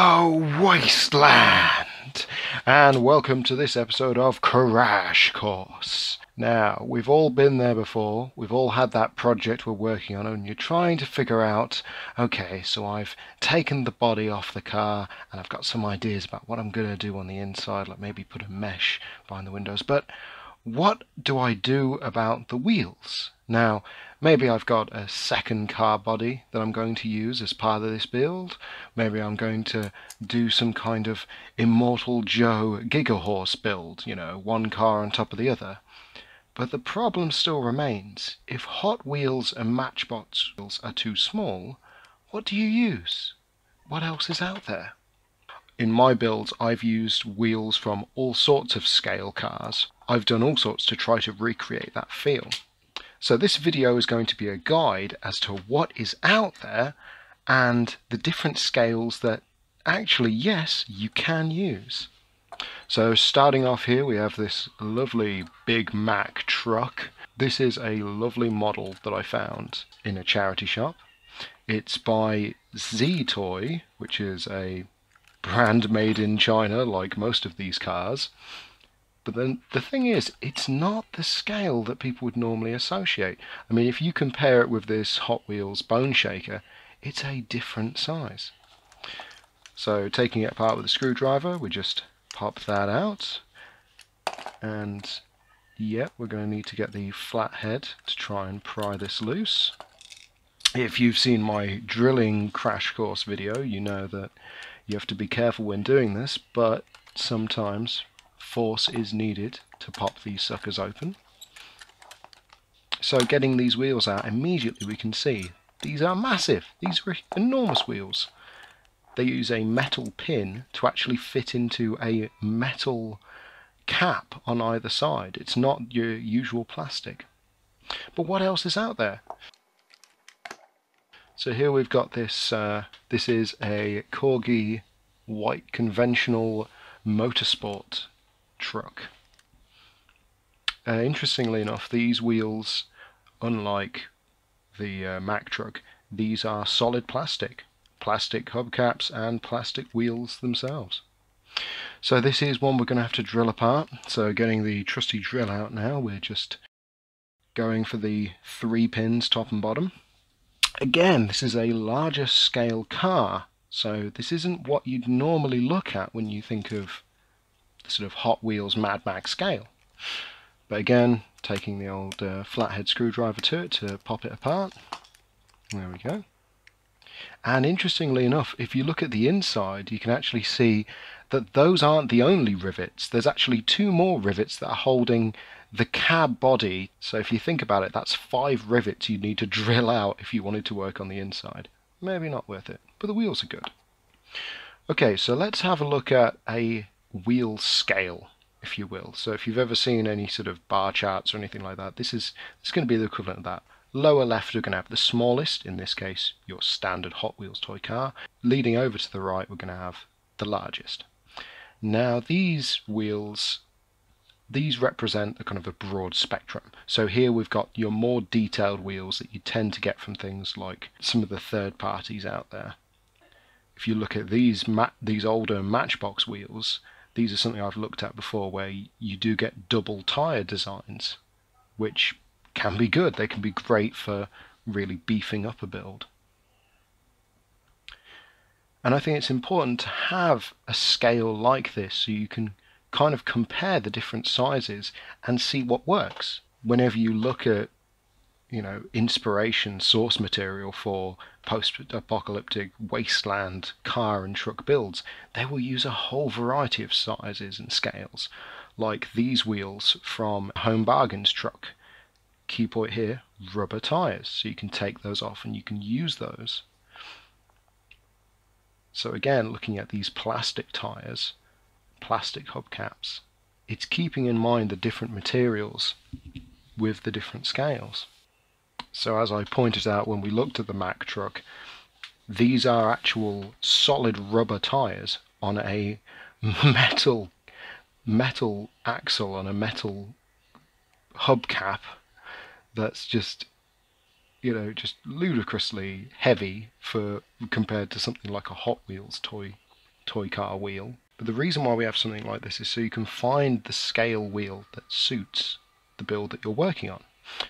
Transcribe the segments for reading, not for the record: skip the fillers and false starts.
Hello, Wasteland, and welcome to this episode of Crash Course. Now, we've all been there before, we've all had that project we're working on, and you're trying to figure out, okay, so I've taken the body off the car, and I've got some ideas about what I'm going to do on the inside, like maybe put a mesh behind the windows, but what do I do about the wheels? Now, maybe I've got a second car body that I'm going to use as part of this build. Maybe I'm going to do some kind of Immortal Joe Gigahorse build, you know, one car on top of the other. But the problem still remains. If Hot Wheels and Matchbox wheels are too small, what do you use? What else is out there? In my builds, I've used wheels from all sorts of scale cars. I've done all sorts to try to recreate that feel. So this video is going to be a guide as to what is out there and the different scales that actually, yes, you can use. So starting off here, we have this lovely Big Mac truck. This is a lovely model that I found in a charity shop. It's by Z Toy, which is a brand made in China, like most of these cars. But then the thing is, it's not the scale that people would normally associate. I mean, if you compare it with this Hot Wheels Bone Shaker, it's a different size. So taking it apart with a screwdriver, we just pop that out. And yep, we're going to need to get the flat head to try and pry this loose. If you've seen my drilling Crash Course video, you know that you have to be careful when doing this, but sometimes force is needed to pop these suckers open. So getting these wheels out, immediately we can see these are massive. These are enormous wheels. They use a metal pin to actually fit into a metal cap on either side. It's not your usual plastic. But what else is out there? So here we've got this, this is a Corgi white conventional motorsport truck. Interestingly enough, these wheels, unlike the Mac truck, these are solid plastic. Plastic hubcaps and plastic wheels themselves. So this is one we're going to have to drill apart. So getting the trusty drill out now, we're just going for the 3 pins top and bottom. Again, this is a larger scale car, so this isn't what you'd normally look at when you think of the sort of Hot Wheels Mad Max scale. But again, taking the old flathead screwdriver to it to pop it apart. There we go. And interestingly enough, if you look at the inside, you can actually see that those aren't the only rivets. There's actually 2 more rivets that are holding the cab body. So if you think about it, that's 5 rivets you need to drill out if you wanted to work on the inside. Maybe not worth it, but the wheels are good. Okay, so let's have a look at a wheel scale, if you will. So if you've ever seen any sort of bar charts or anything like that, this is going to be the equivalent of that. Lower left, we're going to have the smallest, in this case, your standard Hot Wheels toy car. Leading over to the right, we're going to have the largest. Now, these wheels, these represent a kind of a broad spectrum. So here we've got your more detailed wheels that you tend to get from things like some of the third parties out there. If you look at these older Matchbox wheels, these are something I've looked at before where you do get double tire designs, which can be good. They can be great for really beefing up a build. And I think it's important to have a scale like this so you can kind of compare the different sizes and see what works. Whenever you look at, you know, inspiration source material for post-apocalyptic wasteland car and truck builds, they will use a whole variety of sizes and scales, like these wheels from Home Bargains truck. Key point here, rubber tires, so you can take those off and you can use those. So again, looking at these plastic tires, plastic hubcaps, it's keeping in mind the different materials with the different scales. So as I pointed out when we looked at the Mac truck, these are actual solid rubber tires on a metal axle, on a metal hubcap that's just, you know, just ludicrously heavy for compared to something like a Hot Wheels toy toy car wheel. But the reason why we have something like this is so you can find the scale wheel that suits the build that you're working on.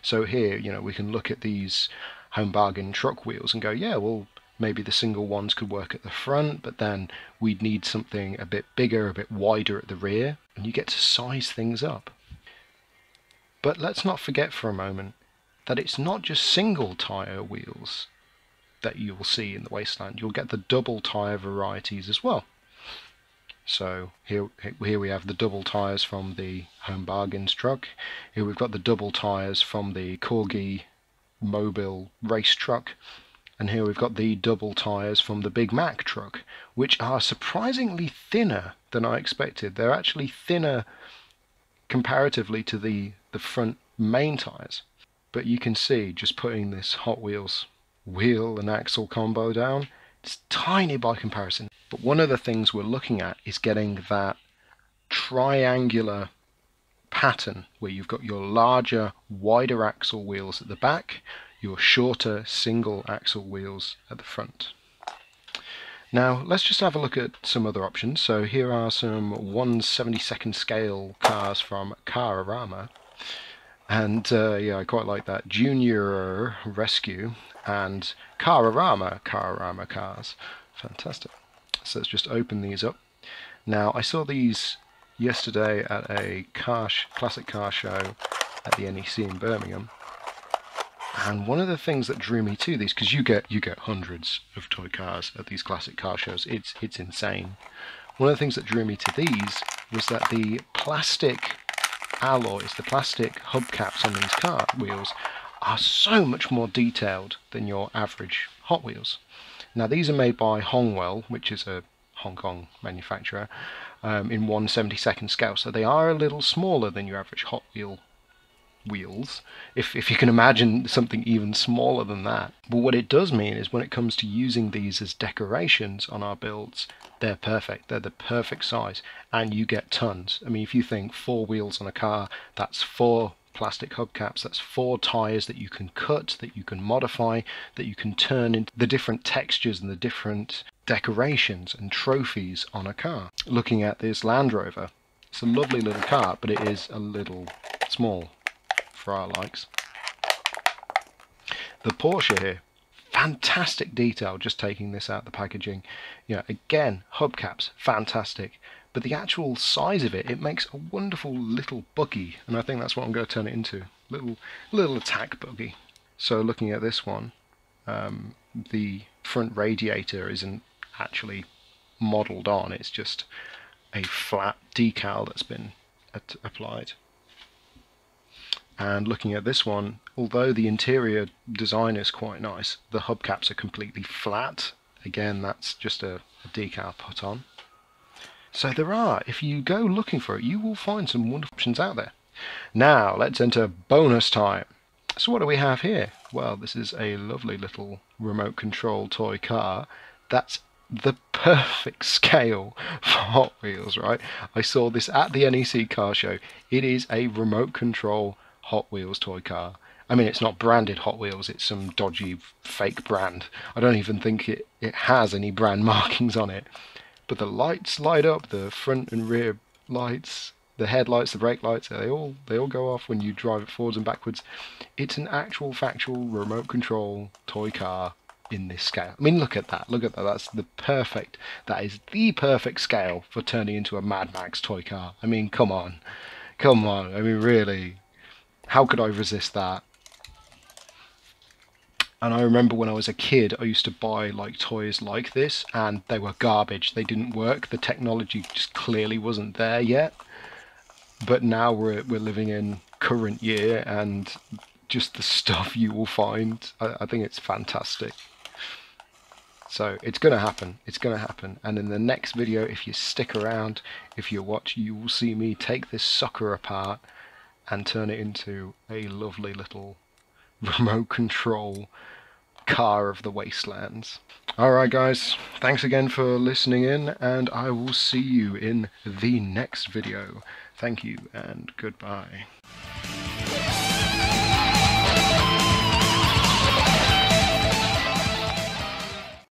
So here, you know, we can look at these Home Bargain truck wheels and go, yeah, well, maybe the single ones could work at the front, but then we'd need something a bit bigger, a bit wider at the rear, and you get to size things up. But let's not forget for a moment that it's not just single tire wheels that you'll see in the Wasteland. You'll get the double tire varieties as well. So here we have the double tires from the Home Bargains truck. Here we've got the double tires from the Corgi mobile race truck. And here we've got the double tires from the Big Mac truck, which are surprisingly thinner than I expected. They're actually thinner comparatively to the front main tires. But you can see, just putting this Hot Wheels wheel and axle combo down, it's tiny by comparison. But one of the things we're looking at is getting that triangular pattern where you've got your larger, wider axle wheels at the back, your shorter single axle wheels at the front. Now let's just have a look at some other options. So here are some 1/72nd scale cars from Cararama, and yeah, I quite like that. Junior Rescue and Cararama cars, fantastic. So let's just open these up. Now I saw these yesterday at a classic car show at the NEC in Birmingham, and one of the things that drew me to these, because you get hundreds of toy cars at these classic car shows, it's insane. One of the things that drew me to these was that the plastic alloys, the plastic hubcaps on these car wheels are so much more detailed than your average Hot Wheels. Now these are made by Hongwell, which is a Hong Kong manufacturer, in 1/72nd scale, so they are a little smaller than your average Hot Wheel wheels, if you can imagine something even smaller than that. But what it does mean is when it comes to using these as decorations on our builds, they're perfect. They're the perfect size, and you get tons. I mean, if you think 4 wheels on a car, that's 4 plastic hubcaps, that's 4 tires that you can cut, that you can modify, that you can turn into the different textures and the different decorations and trophies on a car. Looking at this Land Rover, it's a lovely little car, but it is a little small for our likes. The Porsche here, fantastic detail, just taking this out the packaging. You know, again, hubcaps, fantastic. But the actual size of it, it makes a wonderful little buggy, and I think that's what I'm going to turn it into, little attack buggy. So looking at this one, the front radiator isn't actually modelled on, it's just a flat decal that's been applied. And looking at this one, although the interior design is quite nice, the hubcaps are completely flat. Again, that's just a decal put on. So there are, if you go looking for it, you will find some wonderful options out there. Now let's enter bonus time. So what do we have here? Well, this is a lovely little remote control toy car. That's the perfect scale for Hot Wheels, right? I saw this at the NEC car show. It is a remote control Hot Wheels toy car. I mean, it's not branded Hot Wheels, it's some dodgy fake brand. I don't even think it has any brand markings on it. But the lights light up, the front and rear lights, the headlights, the brake lights, they all go off when you drive it forwards and backwards. It's an actual factual remote control toy car in this scale. I mean, look at that, that is the perfect scale for turning into a Mad Max toy car. I mean, come on, I mean, really, how could I resist that? And I remember when I was a kid, I used to buy like toys like this, and they were garbage. They didn't work. The technology just clearly wasn't there yet. But now we're living in current year, and just the stuff you will find, I think it's fantastic. So it's going to happen. It's going to happen. And in the next video, if you stick around, if you watch, you will see me take this sucker apart and turn it into a lovely little remote control car of the Wastelands. Alright guys, thanks again for listening in, and I will see you in the next video. Thank you and goodbye.